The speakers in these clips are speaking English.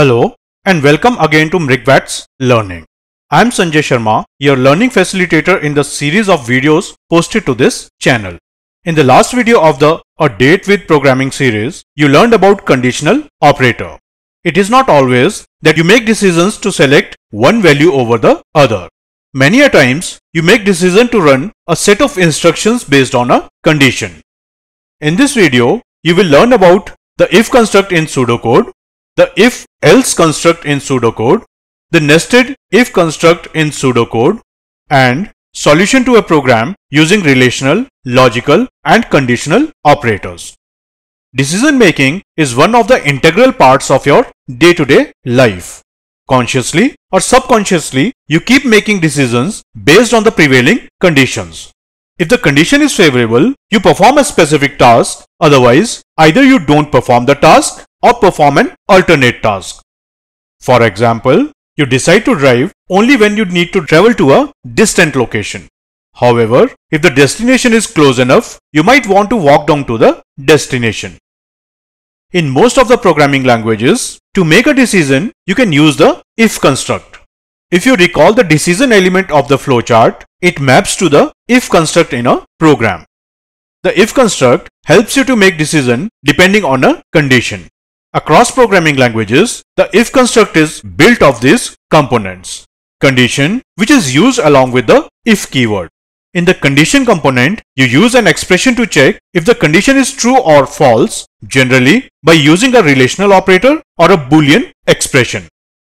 Hello and welcome again to MrigVats Learning. I am Sanjay Sharma, your learning facilitator in the series of videos posted to this channel. In the last video of the A Date with Programming series, you learned about conditional operator. It is not always that you make decisions to select one value over the other. Many a times, you make decision to run a set of instructions based on a condition. In this video, you will learn about the if construct in pseudocode, the if else construct in pseudocode, the nested if construct in pseudocode, and solution to a program using relational, logical, and conditional operators. Decision making is one of the integral parts of your day-to-day life. Consciously or subconsciously, you keep making decisions based on the prevailing conditions. If the condition is favorable, you perform a specific task. Otherwise, either you don't perform the task or perform an alternate task. For example, you decide to drive only when you need to travel to a distant location. However, if the destination is close enough, you might want to walk down to the destination. In most of the programming languages, to make a decision, you can use the if construct. If you recall the decision element of the flowchart, it maps to the if construct in a program. The if construct helps you to make decision depending on a condition. Across programming languages, the if construct is built of these components. Condition, which is used along with the if keyword. In the condition component, you use an expression to check if the condition is true or false, generally by using a relational operator or a Boolean expression.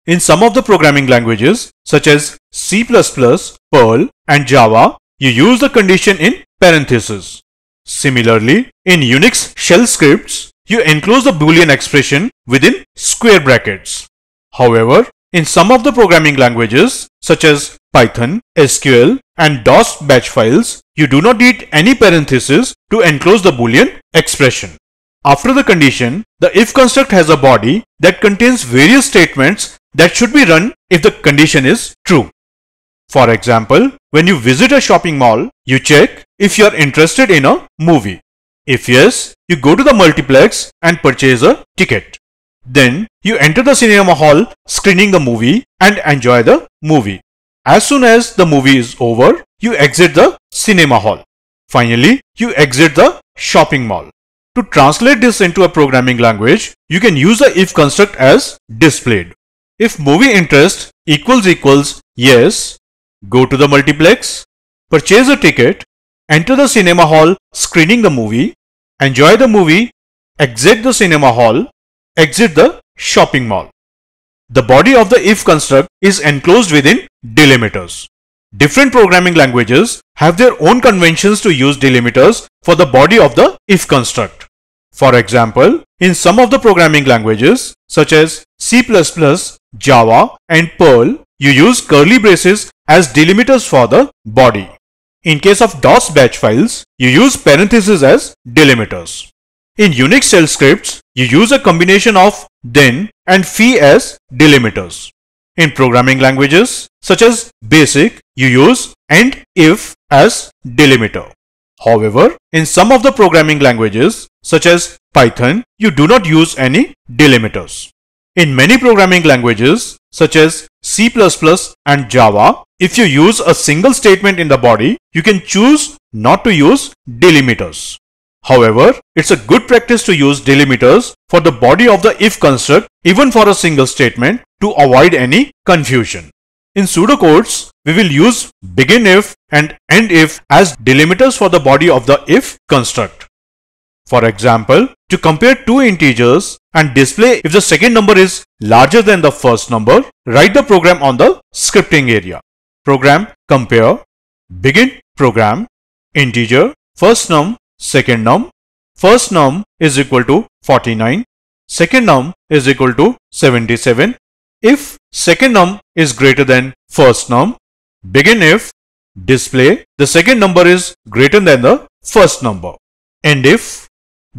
In some of the programming languages, such as C++, Perl, and Java, you use the condition in parentheses. Similarly, in Unix shell scripts, you enclose the Boolean expression within square brackets. However, in some of the programming languages, such as Python, SQL, and DOS batch files, you do not need any parentheses to enclose the Boolean expression. After the condition, the if construct has a body that contains various statements that should be run if the condition is true. For example, when you visit a shopping mall, you check if you are interested in a movie. If yes, you go to the multiplex and purchase a ticket. Then you enter the cinema hall, screening the movie and enjoy the movie. As soon as the movie is over, you exit the cinema hall. Finally, you exit the shopping mall. To translate this into a programming language, you can use the if construct as displayed. If movie interest == yes, go to the multiplex, purchase a ticket, enter the cinema hall screening the movie, enjoy the movie, exit the cinema hall, exit the shopping mall. The body of the if construct is enclosed within delimiters. Different programming languages have their own conventions to use delimiters for the body of the if construct. For example, in some of the programming languages such as C++, Java, and Perl, you use curly braces as delimiters for the body. In case of DOS batch files, you use parentheses as delimiters. In Unix shell scripts, you use a combination of then and phi as delimiters. In programming languages such as BASIC, you use and if as delimiter. However, in some of the programming languages such as Python, you do not use any delimiters. In many programming languages such as C++ and Java, if you use a single statement in the body, you can choose not to use delimiters. However, it's a good practice to use delimiters for the body of the if construct even for a single statement to avoid any confusion. In pseudocodes, we will use begin if and end if as delimiters for the body of the if construct. For example, to compare two integers and display if the second number is larger than the first number, write the program on the scripting area. Program compare, begin program, integer, first num, second num, first num is equal to 49, second num is equal to 77. If second num is greater than first num, begin if, display the second number is greater than the first number, end if,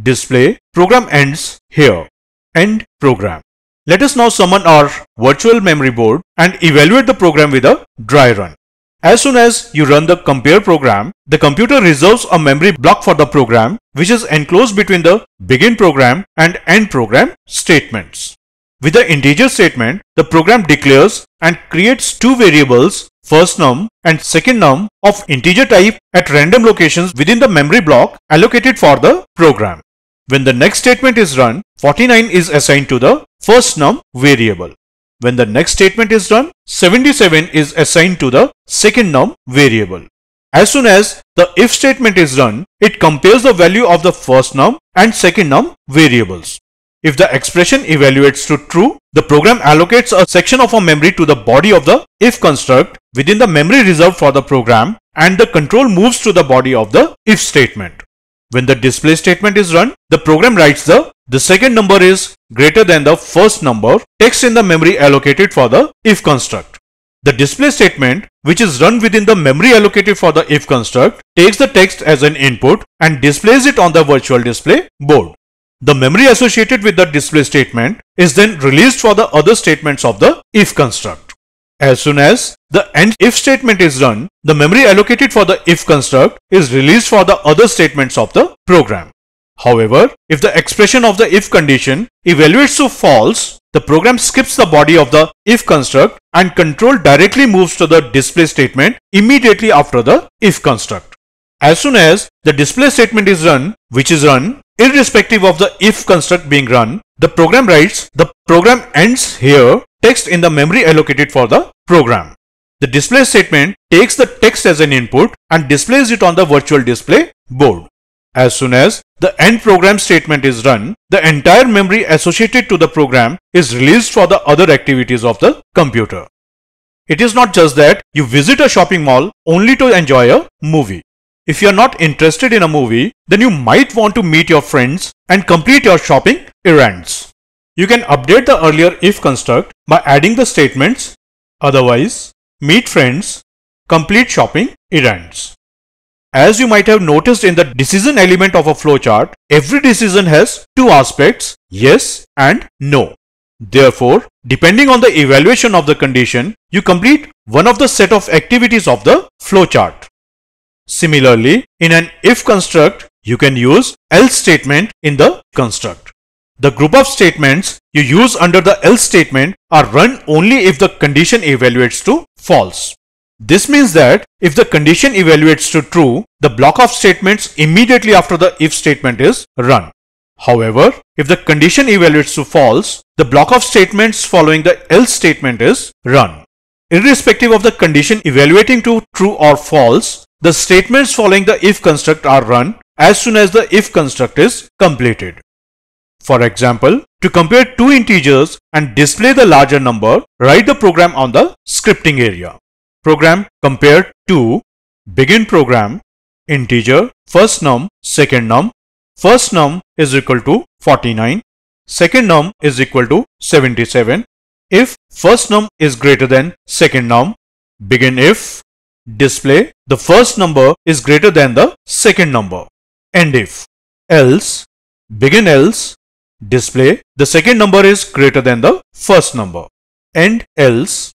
display program ends here, end program. Let us now summon our virtual memory board and evaluate the program with a dry run. As soon as you run the compare program, the computer reserves a memory block for the program which is enclosed between the begin program and end program statements. With the integer statement, the program declares and creates two variables, firstNum and secondNum, of integer type at random locations within the memory block allocated for the program. When the next statement is run, 49 is assigned to the firstNum variable. When the next statement is run, 77 is assigned to the secondNum variable. As soon as the if statement is run, it compares the value of the firstNum and secondNum variables. If the expression evaluates to true, the program allocates a section of a memory to the body of the if construct within the memory reserved for the program, and the control moves to the body of the if statement. When the display statement is run, the program writes the second number is greater than the first number text in the memory allocated for the if construct. The display statement, which is run within the memory allocated for the if construct, takes the text as an input and displays it on the virtual display board. The memory associated with the display statement is then released for the other statements of the if construct. As soon as the end if statement is run, the memory allocated for the if construct is released for the other statements of the program. However, if the expression of the if condition evaluates to false, the program skips the body of the if construct and control directly moves to the display statement immediately after the if construct. As soon as the display statement is run, which is run irrespective of the if construct being run, the program writes the program ends here text in the memory allocated for the program. The display statement takes the text as an input and displays it on the virtual display board. As soon as the end program statement is run, the entire memory associated to the program is released for the other activities of the computer. It is not just that you visit a shopping mall only to enjoy a movie. If you are not interested in a movie, then you might want to meet your friends and complete your shopping errands. You can update the earlier if construct by adding the statements otherwise, meet friends, complete shopping errands. As you might have noticed in the decision element of a flowchart, every decision has two aspects, yes and no. Therefore, depending on the evaluation of the condition, you complete one of the set of activities of the flowchart. Similarly, in an if construct, you can use else statement in the construct. The group of statements you use under the else statement are run only if the condition evaluates to false. This means that if the condition evaluates to true, the block of statements immediately after the if statement is run. However, if the condition evaluates to false, the block of statements following the else statement is run. Irrespective of the condition evaluating to true or false, the statements following the if construct are run as soon as the if construct is completed. For example, to compare two integers and display the larger number, write the program on the scripting area. Program compare to begin program integer firstNum secondNum. FirstNum is equal to 49, secondNum is equal to 77. If firstNum is greater than secondNum, begin if. Display the first number is greater than the second number. End if. Else begin else. Display the second number is greater than the first number. End else.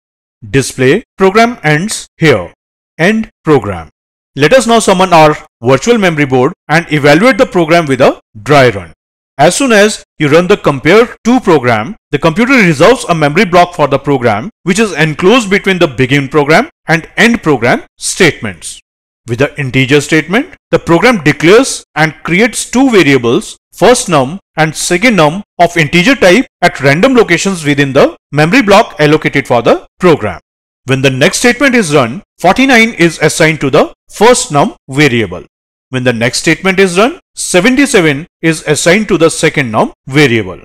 Display program ends here. End program. Let us now summon our virtual memory board and evaluate the program with a dry run. As soon as you run the compare to program, the computer reserves a memory block for the program, which is enclosed between the begin program and end program statements. With the integer statement, the program declares and creates two variables, firstNum and secondNum, of integer type at random locations within the memory block allocated for the program. When the next statement is run, 49 is assigned to the firstNum variable. When the next statement is run, 77 is assigned to the secondNum variable.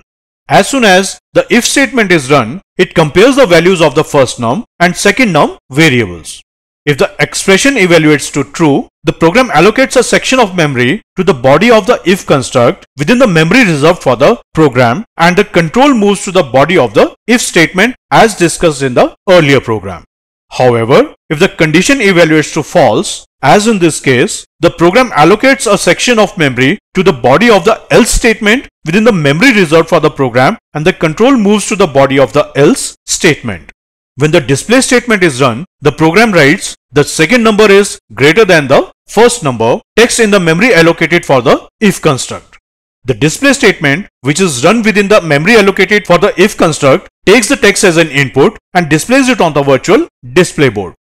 As soon as the if statement is run, it compares the values of the firstNum and secondNum variables. If the expression evaluates to true, the program allocates a section of memory to the body of the if construct within the memory reserved for the program, and the control moves to the body of the if statement as discussed in the earlier program. However, if the condition evaluates to false, as in this case, the program allocates a section of memory to the body of the else statement within the memory reserved for the program, and the control moves to the body of the else statement. When the display statement is run, the program writes the second number is greater than the first number text in the memory allocated for the if construct. The display statement, which is run within the memory allocated for the if construct, takes the text as an input and displays it on the virtual display board.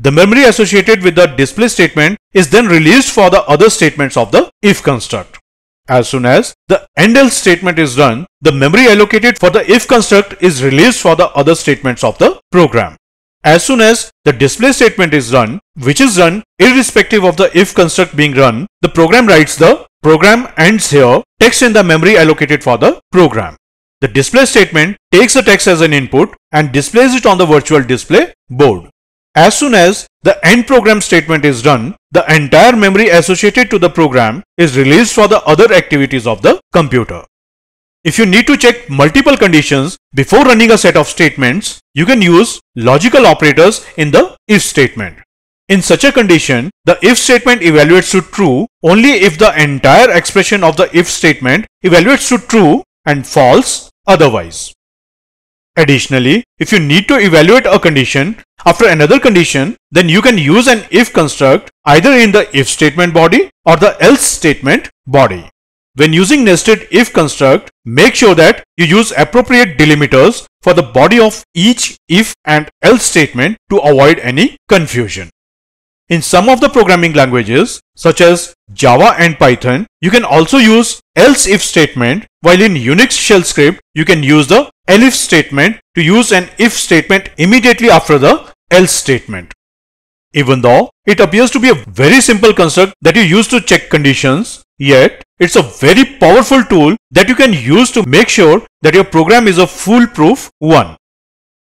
The memory associated with the display statement is then released for the other statements of the if construct. As soon as the end else statement is run, the memory allocated for the if construct is released for the other statements of the program. As soon as the display statement is run, which is run irrespective of the if construct being run, the program writes the program ends here text in the memory allocated for the program. The display statement takes the text as an input and displays it on the virtual display board. As soon as the end program statement is run, the entire memory associated to the program is released for the other activities of the computer. If you need to check multiple conditions before running a set of statements, you can use logical operators in the if statement. In such a condition, the if statement evaluates to true only if the entire expression of the if statement evaluates to true and false otherwise. Additionally, if you need to evaluate a condition after another condition, then you can use an if construct either in the if statement body or the else statement body. When using nested if construct, make sure that you use appropriate delimiters for the body of each if and else statement to avoid any confusion. In some of the programming languages, such as Java and Python, you can also use else if statement, while in Unix shell script, you can use the elif statement to use an if statement immediately after the else statement. Even though it appears to be a very simple construct that you use to check conditions, yet it's a very powerful tool that you can use to make sure that your program is a foolproof one.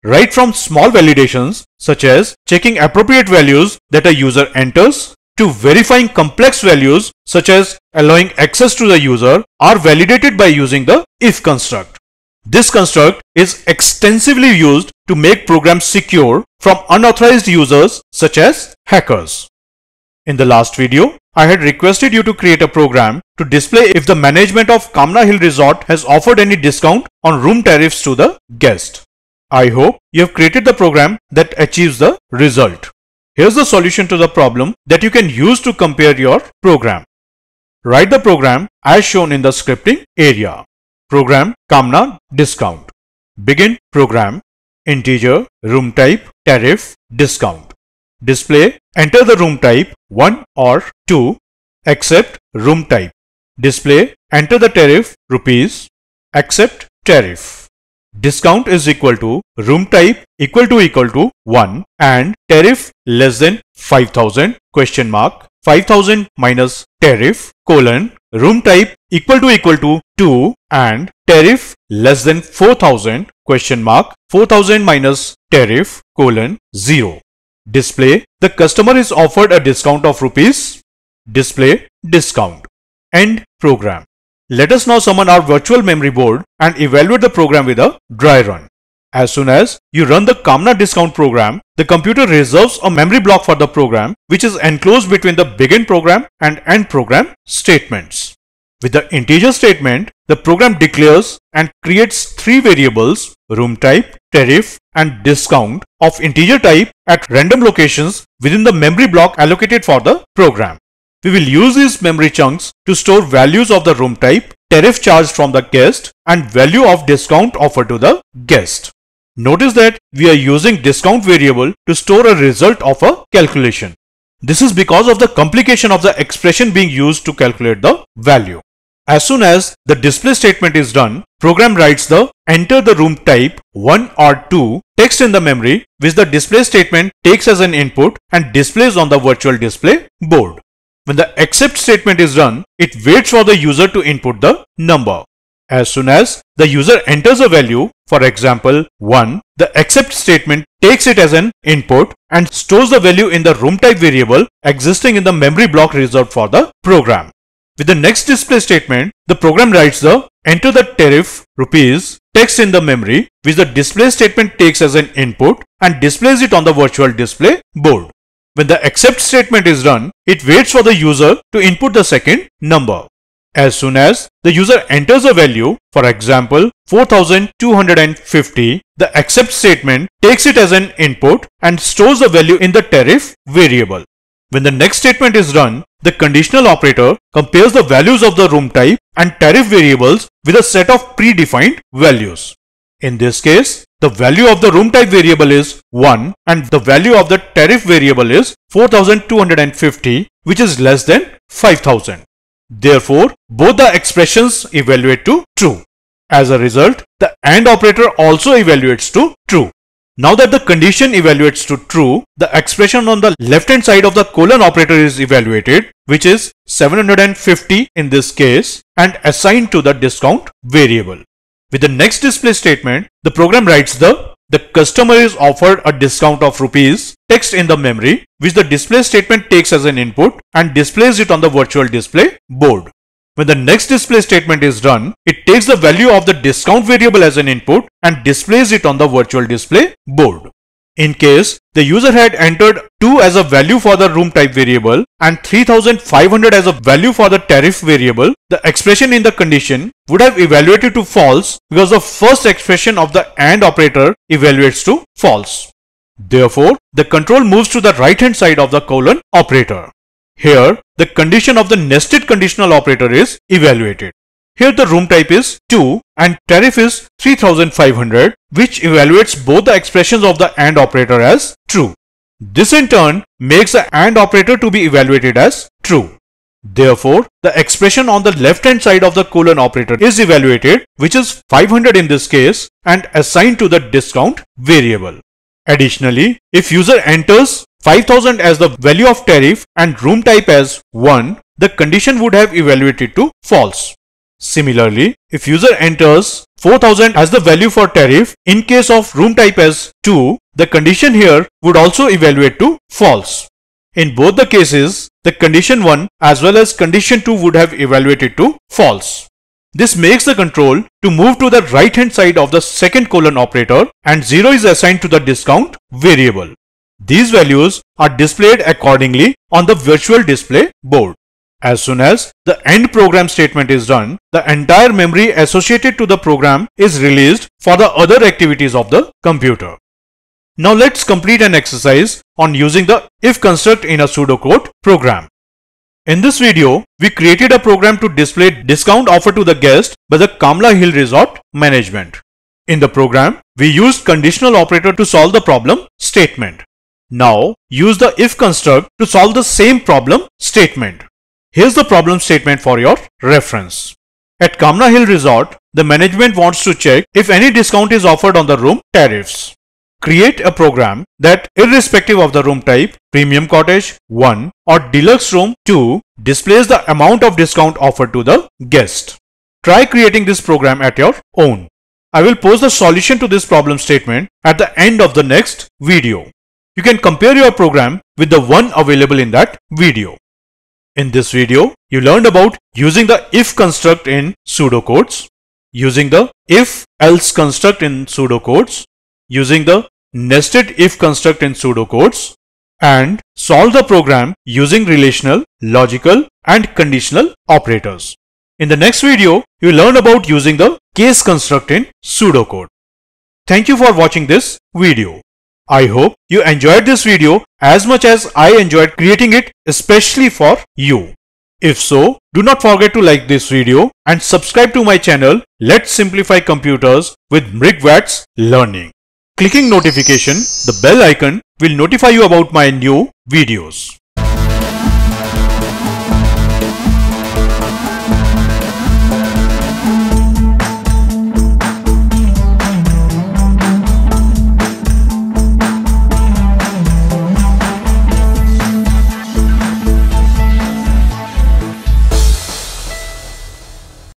Right from small validations, such as checking appropriate values that a user enters, to verifying complex values, such as allowing access to the user, are validated by using the if construct. This construct is extensively used to make programs secure from unauthorized users, such as hackers. In the last video, I had requested you to create a program to display if the management of Kamna Hill Resort has offered any discount on room tariffs to the guest. I hope you have created the program that achieves the result. Here's the solution to the problem that you can use to compare your program. Write the program as shown in the scripting area. Program Kamna discount. Begin program. Integer room type tariff discount. Display enter the room type 1 or 2. Accept room type. Display enter the tariff rupees. Accept tariff. Discount is equal to room type equal to 1 and tariff less than 5000 question mark 5000 minus tariff colon room type equal to 2 and tariff less than 4000 question mark 4000 minus tariff colon 0. Display the customer is offered a discount of rupees. Display discount. End program. Let us now summon our virtual memory board and evaluate the program with a dry run. As soon as you run the Kamna discount program, the computer reserves a memory block for the program which is enclosed between the begin program and end program statements. With the integer statement, the program declares and creates three variables room type, tariff and discount of integer type at random locations within the memory block allocated for the program. We will use these memory chunks to store values of the room type, tariff charged from the guest and value of discount offered to the guest. Notice that we are using discount variable to store a result of a calculation. This is because of the complication of the expression being used to calculate the value. As soon as the display statement is done, program writes the enter the room type 1 or 2 text in the memory which the display statement takes as an input and displays on the virtual display board. When the accept statement is run, it waits for the user to input the number. As soon as the user enters a value, for example 1, the accept statement takes it as an input and stores the value in the room type variable existing in the memory block reserved for the program. With the next display statement, the program writes the enter the tariff rupees text in the memory which the display statement takes as an input and displays it on the virtual display board. When the accept statement is run, it waits for the user to input the second number. As soon as the user enters a value, for example 4250, the accept statement takes it as an input and stores the value in the tariff variable. When the next statement is run, the conditional operator compares the values of the room type and tariff variables with a set of predefined values. In this case, the value of the room type variable is 1 and the value of the tariff variable is 4,250, which is less than 5,000. Therefore, both the expressions evaluate to true. As a result, the AND operator also evaluates to true. Now that the condition evaluates to true, the expression on the left hand side of the colon operator is evaluated, which is 750 in this case, and assigned to the discount variable. With the next display statement, the program writes the customer is offered a discount of rupees text in the memory, which the display statement takes as an input and displays it on the virtual display board. When the next display statement is run, it takes the value of the discount variable as an input and displays it on the virtual display board. In case the user had entered 2 as a value for the room type variable and 3500 as a value for the tariff variable, the expression in the condition would have evaluated to false because the first expression of the AND operator evaluates to false. Therefore, the control moves to the right hand side of the colon operator. Here, the condition of the nested conditional operator is evaluated. Here the room type is 2 and tariff is 3500, which evaluates both the expressions of the AND operator as true. This in turn makes the AND operator to be evaluated as true. Therefore, the expression on the left hand side of the colon operator is evaluated, which is 500 in this case, and assigned to the discount variable. Additionally, if user enters 5000 as the value of tariff and room type as 1, the condition would have evaluated to false. Similarly, if user enters 4000 as the value for tariff in case of room type as 2, the condition here would also evaluate to false. In both the cases, the condition 1 as well as condition 2 would have evaluated to false. This makes the control to move to the right hand side of the second colon operator and 0 is assigned to the discount variable. These values are displayed accordingly on the virtual display board. As soon as the end program statement is done, the entire memory associated to the program is released for the other activities of the computer. Now let's complete an exercise on using the if construct in a pseudocode program. In this video, we created a program to display discount offer to the guest by the Kamna Hill Resort management. In the program, we used conditional operator to solve the problem statement. Now, use the if construct to solve the same problem statement. Here's the problem statement for your reference. At Kamna Hill Resort, the management wants to check if any discount is offered on the room tariffs. Create a program that, irrespective of the room type, premium cottage 1 or deluxe room 2, displays the amount of discount offered to the guest. Try creating this program at your own. I will post the solution to this problem statement at the end of the next video. You can compare your program with the one available in that video. In this video, you learned about using the if construct in pseudocodes, using the if-else construct in pseudocodes, using the nested if construct in pseudocodes, and solve the program using relational, logical, and conditional operators. In the next video, you learn about using the case construct in pseudocode. Thank you for watching this video. I hope you enjoyed this video as much as I enjoyed creating it especially for you. If so, do not forget to like this video and subscribe to my channel Let's Simplify Computers with MrigVats Learning. Clicking notification, the bell icon will notify you about my new videos.